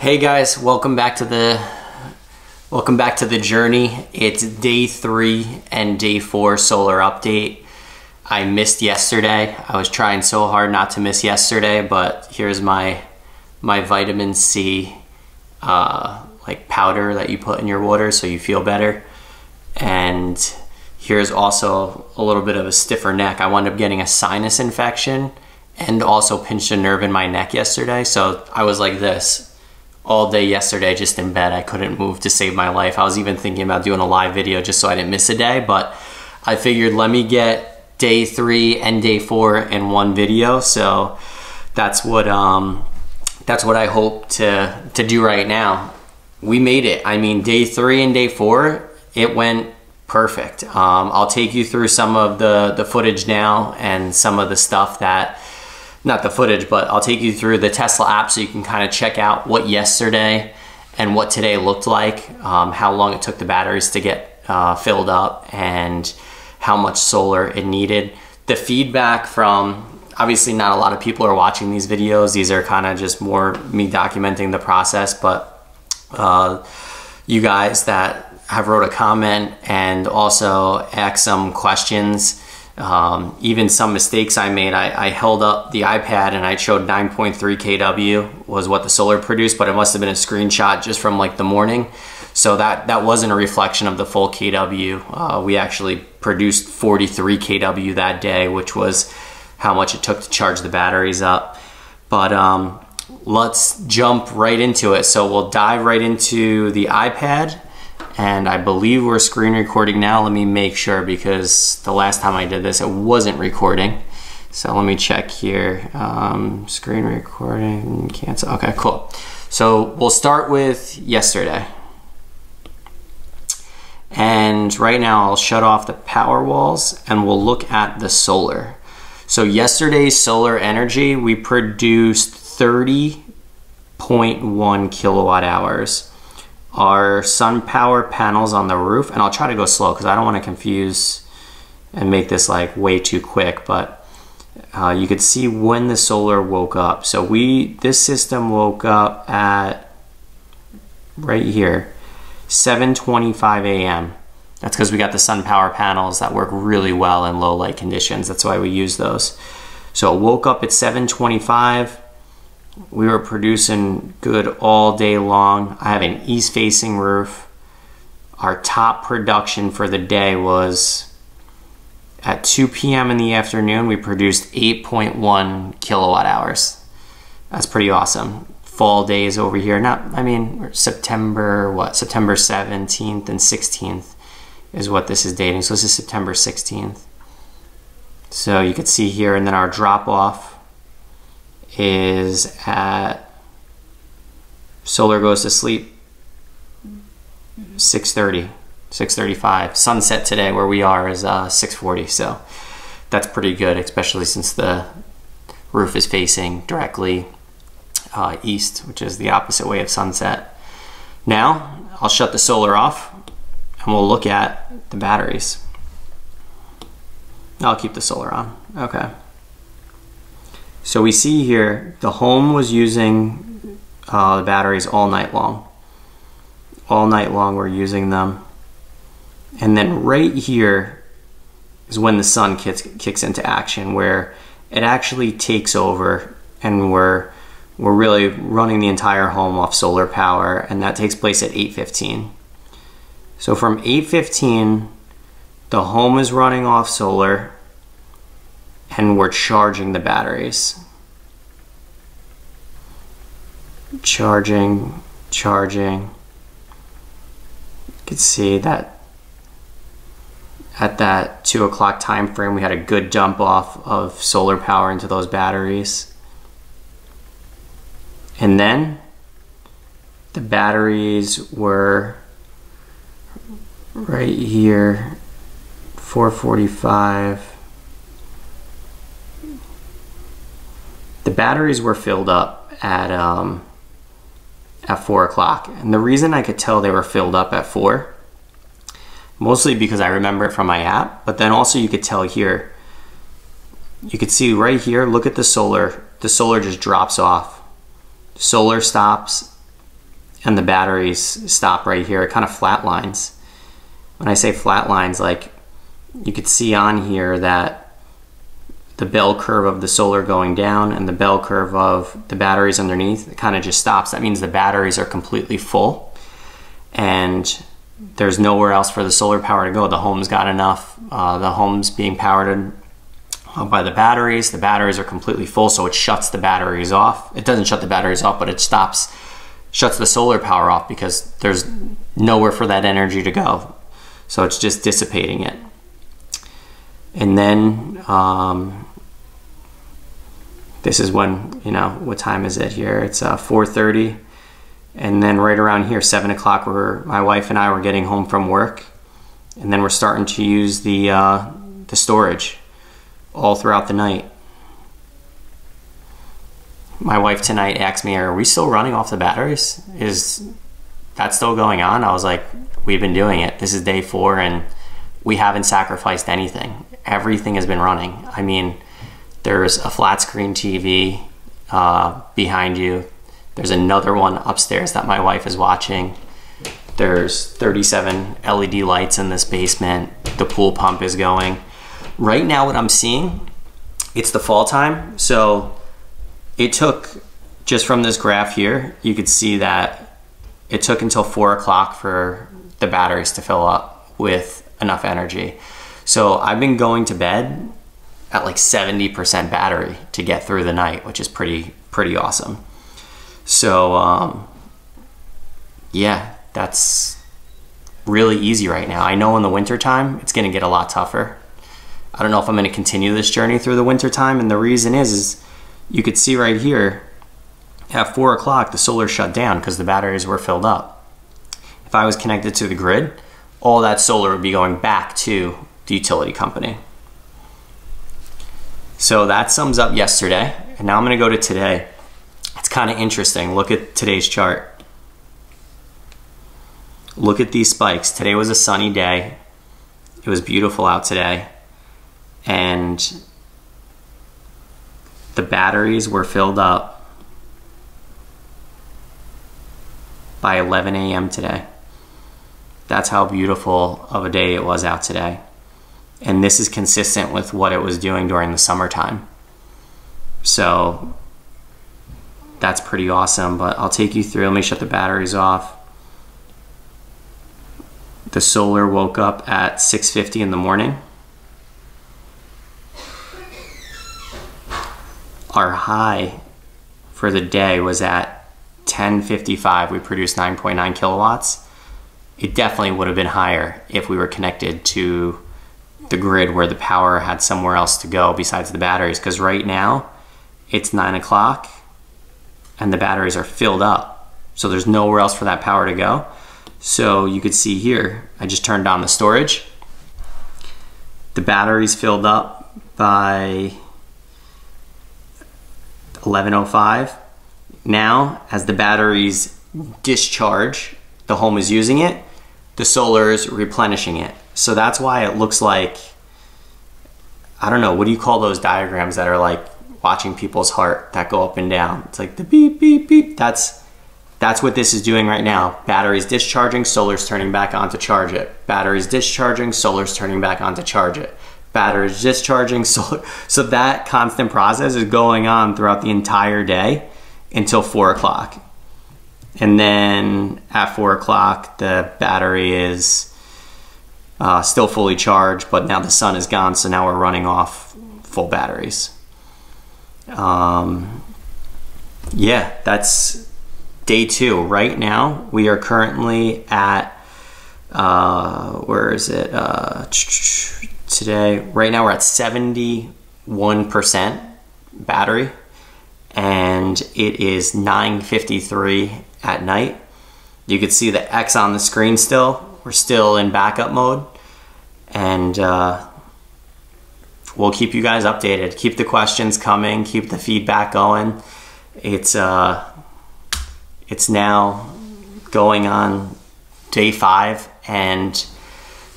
Hey guys, welcome back to the journey. It's day 3 and day 4 solar update. I missed yesterday. I was trying so hard not to miss yesterday, but here's my vitamin C like powder that you put in your water so you feel better. And here's also a little bit of a stiffer neck. I wound up getting a sinus infection and also pinched a nerve in my neck yesterday, so I was like this all day yesterday, just in bed. I couldn't move to save my life. I was even thinking about doing a live video just so I didn't miss a day, but I figured let me get day 3 and day 4 in one video. So that's what I hope to do right now. We made it. I mean, day 3 and day 4, it went perfect. I'll take you through some of the footage now and some of the stuff that, not the footage, but I'll take you through the Tesla app so you can kind of check out what yesterday and what today looked like, how long it took the batteries to get filled up, and how much solar it needed. The feedback from, obviously not a lot of people are watching these videos. These are kind of just more me documenting the process, but you guys that have wrote a comment and also asked some questions, even some mistakes I made. I held up the iPad and I showed 9.3 kW was what the solar produced, but it must have been a screenshot just from like the morning. So that wasn't a reflection of the full kW. We actually produced 43 kW that day, which was how much it took to charge the batteries up. But let's jump right into it. So we'll dive right into the iPad. And I believe we're screen recording now. Let me make sure, because the last time I did this, it wasn't recording. So let me check here. Screen recording, cancel. Okay, cool. So we'll start with yesterday. And right now I'll shut off the Powerwalls and we'll look at the solar. So yesterday's solar energy, we produced 30.1 kilowatt hours. Our sun power panels on the roof, and I'll try to go slow because I don't want to confuse and make this like way too quick, but you could see when the solar woke up. So this system woke up at right here, 7:25 a.m. That's because we got the sun power panels that work really well in low light conditions. That's why we use those. So it woke up at 7:25. We were producing good all day long. I have an east-facing roof. Our top production for the day was at 2 p.m. in the afternoon. We produced 8.1 kilowatt hours. That's pretty awesome. Fall days over here. I mean, September 17th and 16th is what this is dating. So this is September 16th. So you could see here, and then our drop-off is at, solar goes to sleep 6:35. Sunset today where we are is 6:40, so that's pretty good, especially since the roof is facing directly east, which is the opposite way of sunset. Now I'll shut the solar off and we'll look at the batteries. I'll keep the solar on. Okay, so we see here, the home was using the batteries all night long. All night long we're using them. And then right here is when the sun kicks into action, where it actually takes over and we're really running the entire home off solar power, and that takes place at 8:15. So from 8:15, the home is running off solar, and we're charging the batteries. Charging. You can see that at that 2 o'clock time frame, we had a good dump off of solar power into those batteries. And then the batteries were right here, 4:45. The batteries were filled up at 4 o'clock. And the reason I could tell they were filled up at 4, mostly because I remember it from my app, but then also you could tell here, you could see right here, look at the solar just drops off. Solar stops, and the batteries stop right here. It kind of flatlines. When I say flatlines, like you could see on here that the bell curve of the solar going down and the bell curve of the batteries underneath, it kind of just stops. That means the batteries are completely full and there's nowhere else for the solar power to go. The home's got enough, the home's being powered by the batteries. The batteries are completely full, so it shuts the batteries off. It doesn't shut the batteries off, but it shuts the solar power off because there's nowhere for that energy to go. So it's just dissipating it. And then this is when, you know, what time is it here? It's 4:30. And then right around here, 7 o'clock, my wife and I were getting home from work. And then we're starting to use the storage all throughout the night. My wife tonight asked me, are we still running off the batteries? Is that still going on? I was like, we've been doing it. This is day 4 and we haven't sacrificed anything. Everything has been running. I mean, there's a flat screen TV behind you. There's another one upstairs that my wife is watching. There's 37 LED lights in this basement. The pool pump is going. Right now what I'm seeing, it's the fall time. So it took, just from this graph here, you could see that it took until 4 o'clock for the batteries to fill up with enough energy. So I've been going to bed at like 70% battery to get through the night, which is pretty awesome. So yeah, that's really easy right now. I know in the wintertime, it's gonna get a lot tougher. I don't know if I'm gonna continue this journey through the wintertime, and the reason is you could see right here at 4 o'clock, the solar shut down because the batteries were filled up. If I was connected to the grid, all that solar would be going back to the utility company. So that sums up yesterday. And now I'm gonna go to today. It's kind of interesting. Look at today's chart. Look at these spikes. Today was a sunny day. It was beautiful out today. And the batteries were filled up by 11 a.m. today. That's how beautiful of a day it was out today. And this is consistent with what it was doing during the summertime. So that's pretty awesome, but I'll take you through. Let me shut the batteries off. The solar woke up at 6:50 in the morning. Our high for the day was at 10:55. We produced 9.9 kilowatts. It definitely would have been higher if we were connected to the grid where the power had somewhere else to go besides the batteries, because right now it's 9 o'clock and the batteries are filled up. So there's nowhere else for that power to go. So you could see here, I just turned on the storage. The batteries filled up by 11:05. Now, as the batteries discharge, the home is using it, the solar is replenishing it. So that's why it looks like, I don't know, what do you call those diagrams that are like watching people's heart that go up and down? It's like the beep, beep, beep. That's what this is doing right now. Batteries discharging, solar's turning back on to charge it. Batteries discharging, solar's turning back on to charge it. Batteries discharging, solar. So that constant process is going on throughout the entire day until 4 o'clock. And then at 4 o'clock, the battery is still fully charged, but now the sun is gone, so now we're running off full batteries. Yeah, that's day 2. Right now, we are currently at, where is it? Today, right now we're at 71% battery. And it is 9:53 at night. You can see the X on the screen still. We're still in backup mode. And we'll keep you guys updated. Keep the questions coming, keep the feedback going. It's now going on day 5, and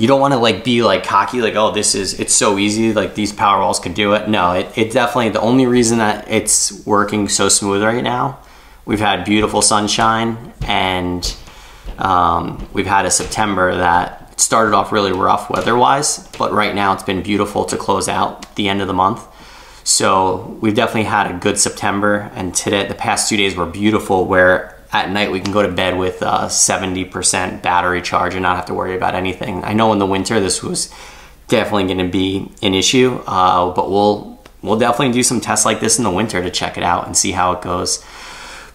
you don't want to like be like cocky, like, oh, this is, it's so easy, like these Powerwalls could do it. No, it definitely, the only reason that it's working so smooth right now We've had beautiful sunshine, and we've had a September that started off really rough weather-wise, but right now it's been beautiful to close out the end of the month. So we've definitely had a good September, and today, the past 2 days were beautiful, where at night we can go to bed with a 70% battery charge and not have to worry about anything. I know in the winter this was definitely going to be an issue, but we'll definitely do some tests like this in the winter to check it out and see how it goes.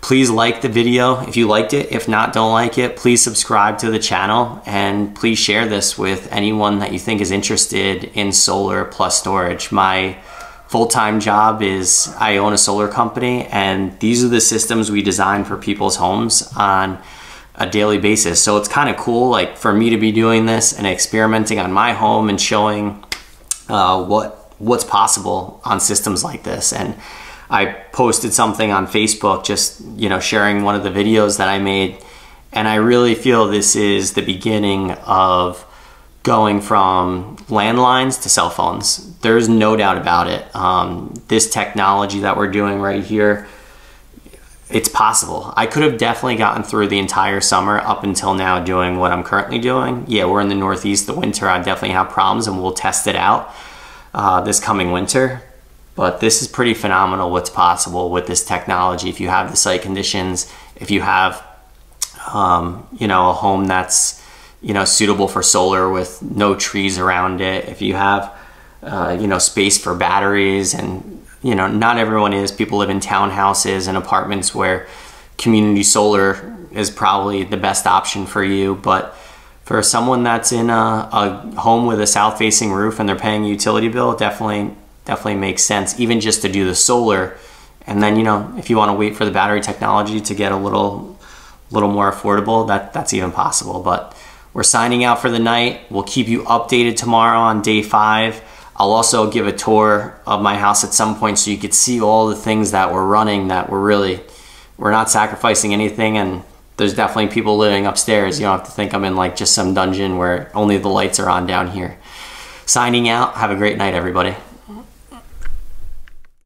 Please like the video if you liked it. If not, don't like it. Please subscribe to the channel, and please share this with anyone that you think is interested in solar plus storage. My full-time job is I own a solar company, and these are the systems we design for people's homes on a daily basis. So it's kind of cool, like, for me to be doing this and experimenting on my home and showing what's possible on systems like this. And I posted something on Facebook, just, you know, sharing one of the videos that I made, and I really feel this is the beginning of going from landlines to cell phones. There's no doubt about it. This technology that we're doing right here, it's possible. I could have definitely gotten through the entire summer up until now doing what I'm currently doing. Yeah, we're in the Northeast, the winter, I definitely have problems, and we'll test it out this coming winter. But this is pretty phenomenal what's possible with this technology. If you have the site conditions, if you have, you know, a home that's, you know, suitable for solar with no trees around it, if you have, you know, space for batteries, and, you know, not everyone is. People live in townhouses and apartments where community solar is probably the best option for you. But for someone that's in a home with a south-facing roof and they're paying a utility bill, definitely makes sense, even just to do the solar. And then, you know, if you want to wait for the battery technology to get a little more affordable, that's even possible. But we're signing out for the night. We'll keep you updated tomorrow on day 5. I'll also give a tour of my house at some point so you could see all the things that we're running, that we're not sacrificing anything, and there's definitely people living upstairs. You don't have to think I'm in like just some dungeon where only the lights are on down here. Signing out. Have a great night, everybody.